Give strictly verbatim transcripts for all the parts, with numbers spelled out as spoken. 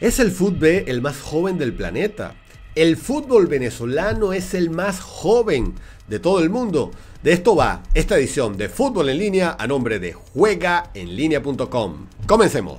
Es el Futve el más joven del planeta. El fútbol venezolano es el más joven de todo el mundo. De esto va esta edición de Fútbol en Línea a nombre de juega en línea punto com. Comencemos.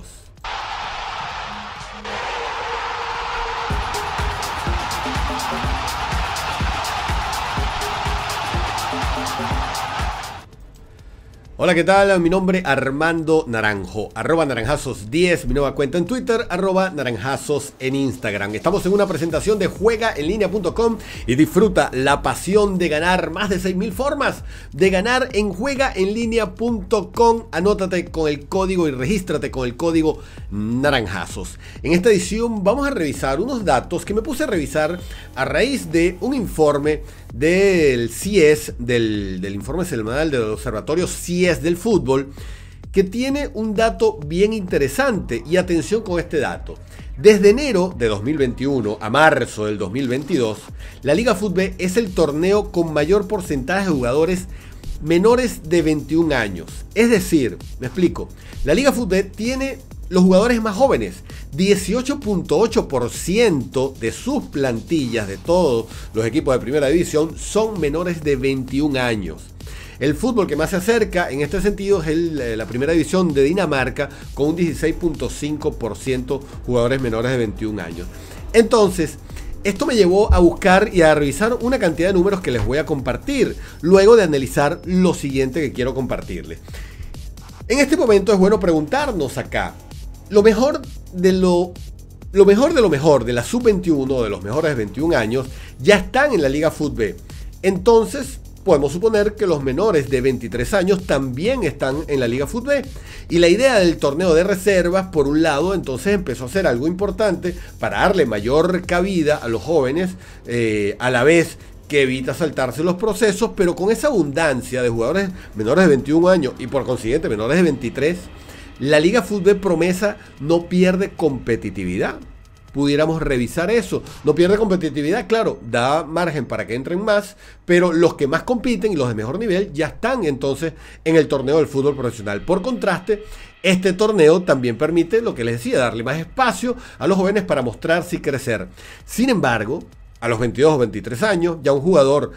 Hola, ¿qué tal? Mi nombre es Armando Naranjo, arroba Naranjazos diez, mi nueva cuenta en Twitter, arroba Naranjazos en Instagram. Estamos en una presentación de juega en línea punto com y disfruta la pasión de ganar, más de seis mil formas de ganar en juega en línea punto com. Anótate con el código y regístrate con el código Naranjazos. En esta edición vamos a revisar unos datos que me puse a revisar a raíz de un informe del C I E S, del, del informe semanal del observatorio C I E S del fútbol, que tiene un dato bien interesante. Y atención con este dato: desde enero de dos mil veintiuno a marzo del dos mil veintidós, la Liga Futve es el torneo con mayor porcentaje de jugadores menores de veintiún años. Es decir, me explico, la Liga Futve tiene los jugadores más jóvenes, dieciocho punto ocho por ciento de sus plantillas de todos los equipos de primera división son menores de veintiún años. El fútbol que más se acerca en este sentido es el, la primera división de Dinamarca, con un dieciséis punto cinco por ciento jugadores menores de veintiún años. Entonces, esto me llevó a buscar y a revisar una cantidad de números que les voy a compartir, luego de analizar lo siguiente que quiero compartirles. En este momento es bueno preguntarnos acá, Lo mejor, de lo, lo mejor de lo mejor de la sub veintiuno, de los mejores de veintiún años, ya están en la Liga Futve. Entonces, podemos suponer que los menores de veintitrés años también están en la Liga Futve. Y la idea del torneo de reservas, por un lado, entonces empezó a ser algo importante para darle mayor cabida a los jóvenes, eh, a la vez que evita saltarse los procesos, pero con esa abundancia de jugadores menores de veintiún años y por consiguiente menores de veintitrés, la Liga Fútbol Promesa no pierde competitividad. Pudiéramos revisar eso. No pierde competitividad, claro, da margen para que entren más, pero los que más compiten y los de mejor nivel ya están entonces en el torneo del fútbol profesional. Por contraste, este torneo también permite, lo que les decía, darle más espacio a los jóvenes para mostrarse y crecer. Sin embargo, a los veintidós o veintitrés años, ya un jugador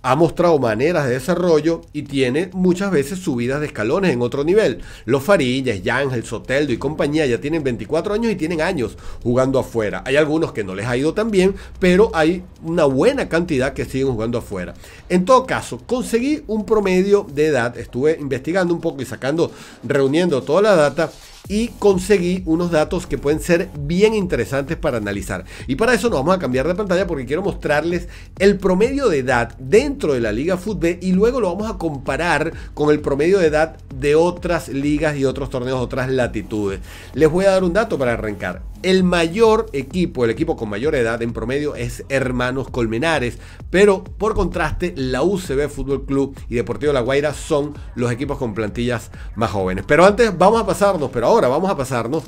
ha mostrado maneras de desarrollo y tiene muchas veces subidas de escalones en otro nivel. Los Farillas, Yangel Soteldo y compañía ya tienen veinticuatro años y tienen años jugando afuera. Hay algunos que no les ha ido tan bien, pero hay una buena cantidad que siguen jugando afuera. En todo caso, conseguí un promedio de edad, estuve investigando un poco y sacando, reuniendo toda la data, y conseguí unos datos que pueden ser bien interesantes para analizar. Y para eso nos vamos a cambiar de pantalla, porque quiero mostrarles el promedio de edad dentro de la Liga Futve y luego lo vamos a comparar con el promedio de edad de otras ligas y otros torneos, otras latitudes. Les voy a dar un dato para arrancar. El mayor equipo, el equipo con mayor edad en promedio, es Hermanos Colmenares, pero por contraste la U C V Fútbol Club y Deportivo La Guaira son los equipos con plantillas más jóvenes. Pero antes vamos a pasarnos, pero ahora vamos a pasarnos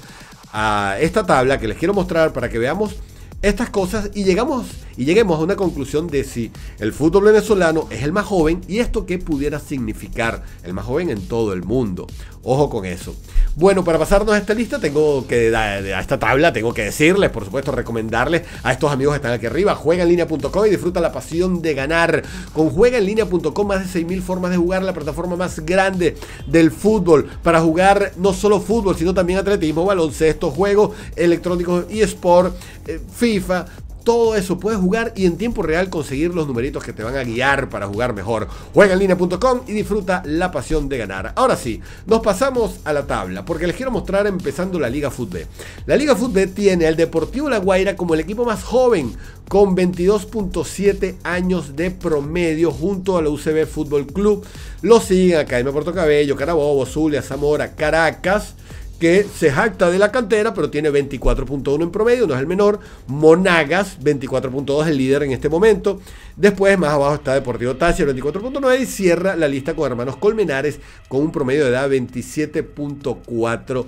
a esta tabla que les quiero mostrar para que veamos estas cosas y llegamos y lleguemos a una conclusión de si el fútbol venezolano es el más joven y esto que pudiera significar el más joven en todo el mundo. Ojo con eso. Bueno, para pasarnos a esta lista, tengo que a esta tabla tengo que decirles, por supuesto, recomendarles a estos amigos que están aquí arriba, juega en línea punto com, y disfruta la pasión de ganar con juega en línea punto com. Más de seis mil formas de jugar, la plataforma más grande del fútbol para jugar no solo fútbol, sino también atletismo, baloncesto, juegos electrónicos, eSport, eh, FIFA, todo eso puedes jugar y en tiempo real conseguir los numeritos que te van a guiar para jugar mejor. juega en línea punto com y disfruta la pasión de ganar. Ahora sí, nos pasamos a la tabla porque les quiero mostrar, empezando la Liga Futve. La Liga Futve tiene al Deportivo La Guaira como el equipo más joven, con veintidós punto siete años de promedio, junto a la U C B Fútbol Club. Lo siguen Academia Puerto Cabello, Carabobo, Zulia, Zamora, Caracas, que se jacta de la cantera, pero tiene veinticuatro punto uno en promedio, no es el menor. Monagas, veinticuatro punto dos, el líder en este momento. Después, más abajo está Deportivo Táchira, veinticuatro punto nueve, y cierra la lista con Hermanos Colmenares, con un promedio de edad de veintisiete punto cuatro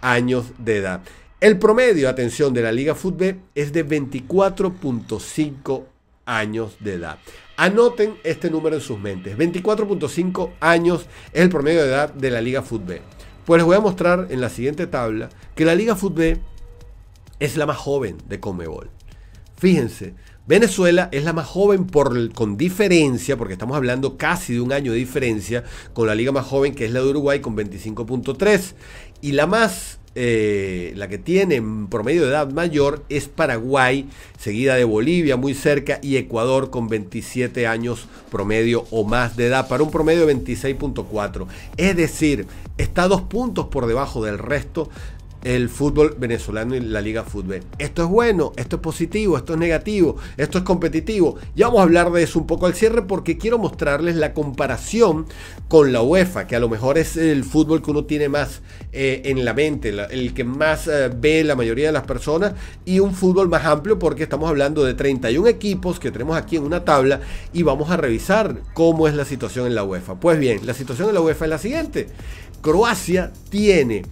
años de edad. El promedio, atención, de la Liga Futve es de veinticuatro punto cinco años de edad. Anoten este número en sus mentes. veinticuatro punto cinco años es el promedio de edad de la Liga Futve. Pues les voy a mostrar en la siguiente tabla que la Liga Futve es la más joven de Conmebol. Fíjense, Venezuela es la más joven por, con diferencia, porque estamos hablando casi de un año de diferencia con la liga más joven, que es la de Uruguay, con veinticinco punto tres. Y la más, eh, la que tiene en promedio de edad mayor es Paraguay, seguida de Bolivia, muy cerca, y Ecuador con veintisiete años promedio o más de edad, para un promedio de veintiséis punto cuatro. Es decir, está dos puntos por debajo del resto el fútbol venezolano y la Liga Futve. Esto es bueno, esto es positivo, esto es negativo, esto es competitivo. Ya vamos a hablar de eso un poco al cierre, porque quiero mostrarles la comparación con la UEFA, que a lo mejor es el fútbol que uno tiene más eh, en la mente, la, el que más eh, ve la mayoría de las personas, y un fútbol más amplio, porque estamos hablando de treinta y un equipos que tenemos aquí en una tabla, y vamos a revisar cómo es la situación en la UEFA. Pues bien, la situación en la UEFA es la siguiente. Croacia tiene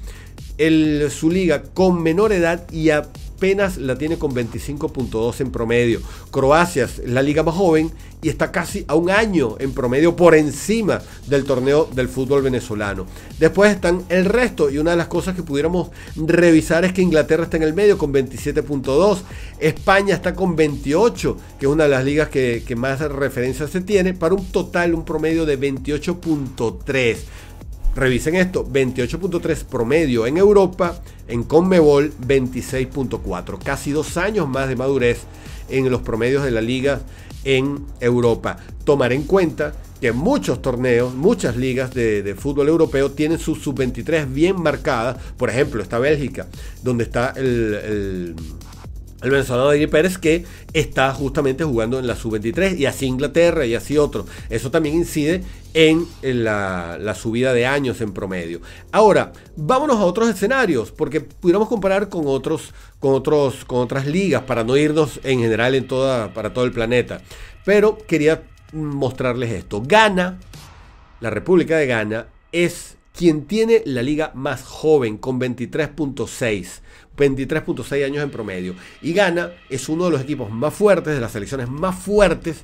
El, su liga con menor edad y apenas la tiene con veinticinco punto dos en promedio. Croacia es la liga más joven y está casi a un año en promedio por encima del torneo del fútbol venezolano. Después están el resto, y una de las cosas que pudiéramos revisar es que Inglaterra está en el medio con veintisiete punto dos, España está con veintiocho, que es una de las ligas que, que más referencias se tiene, para un total, un promedio de veintiocho punto tres. Revisen esto, veintiocho punto tres promedio en Europa, en Conmebol veintiséis punto cuatro. Casi dos años más de madurez en los promedios de la liga en Europa. Tomar en cuenta que muchos torneos, muchas ligas de, de fútbol europeo tienen sus sub veintitrés bien marcadas. Por ejemplo, está Bélgica, donde está el... el El venezolano David Pérez, que está justamente jugando en la sub veintitrés, y así Inglaterra y así otro. Eso también incide en la, la subida de años en promedio. Ahora, vámonos a otros escenarios, porque pudiéramos comparar con, otros, con, otros, con otras ligas, para no irnos en general en toda, para todo el planeta. Pero quería mostrarles esto. Ghana, la República de Ghana, es quien tiene la liga más joven, con veintitrés punto seis. veintitrés punto seis años en promedio. Y Ghana es uno de los equipos más fuertes, de las selecciones más fuertes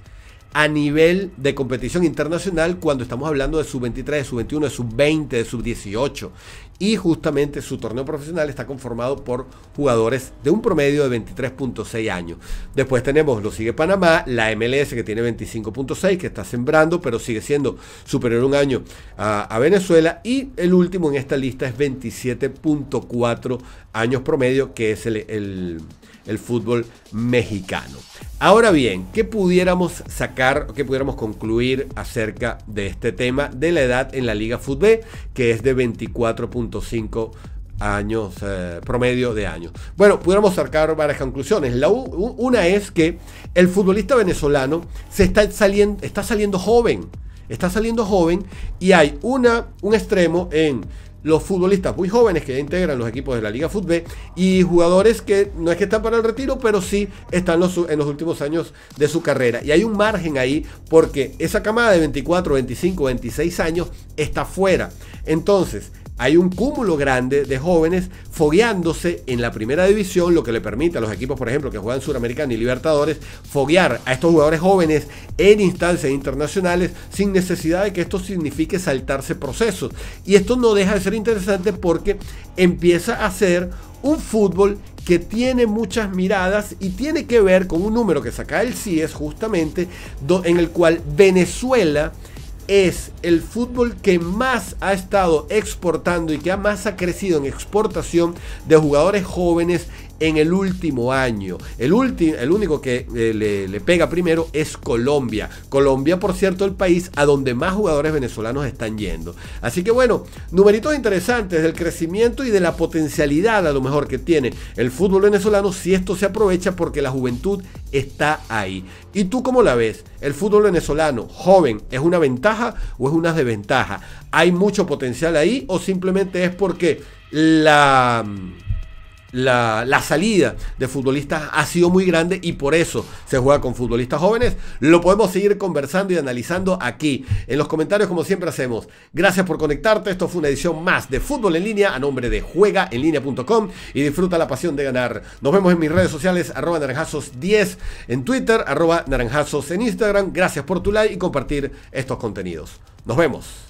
a nivel de competición internacional, cuando estamos hablando de sub veintitrés, de sub veintiuno, de sub veinte, de sub dieciocho. Y justamente su torneo profesional está conformado por jugadores de un promedio de veintitrés punto seis años. Después tenemos, lo sigue Panamá, la M L S, que tiene veinticinco punto seis, que está sembrando, pero sigue siendo superior un año a, a Venezuela. Y el último en esta lista es veintisiete punto cuatro años promedio, que es el, el, el fútbol mexicano. Ahora bien, ¿qué pudiéramos sacar, qué pudiéramos concluir acerca de este tema de la edad en la Liga Futve, que es de veinticuatro punto cinco años eh, promedio de años? Bueno, pudiéramos sacar varias conclusiones. La u, una es que el futbolista venezolano se está saliendo, está saliendo joven, está saliendo joven, y hay una, un extremo en los futbolistas muy jóvenes que ya integran los equipos de la Liga Futve, y jugadores que no es que están para el retiro, pero sí están los, en los últimos años de su carrera. Y hay un margen ahí, porque esa camada de veinticuatro, veinticinco, veintiséis años está fuera. Entonces, hay un cúmulo grande de jóvenes fogueándose en la primera división, lo que le permite a los equipos, por ejemplo, que juegan Suramericana y Libertadores, foguear a estos jugadores jóvenes en instancias internacionales sin necesidad de que esto signifique saltarse procesos. Y esto no deja de ser interesante, porque empieza a ser un fútbol que tiene muchas miradas, y tiene que ver con un número que saca el C I E S justamente, en el cual Venezuela es el fútbol que más ha estado exportando y que más ha crecido en exportación de jugadores jóvenes en el último año. El, ulti, el único que eh, le, le pega primero es Colombia. Colombia, por cierto, el país a donde más jugadores venezolanos están yendo. Así que bueno, numeritos interesantes del crecimiento y de la potencialidad a lo mejor que tiene el fútbol venezolano, si esto se aprovecha, porque la juventud está ahí. ¿Y tú cómo la ves? ¿El fútbol venezolano joven es una ventaja o es una desventaja? ¿Hay mucho potencial ahí, o simplemente es porque la... La, la salida de futbolistas ha sido muy grande y por eso se juega con futbolistas jóvenes? Lo podemos seguir conversando y analizando aquí en los comentarios, como siempre hacemos. Gracias por conectarte. Esto fue una edición más de Fútbol en Línea, a nombre de juega en línea punto com, y disfruta la pasión de ganar. Nos vemos en mis redes sociales, arroba naranjazos diez en Twitter, arroba naranjazos en Instagram. Gracias por tu like y compartir estos contenidos. Nos vemos.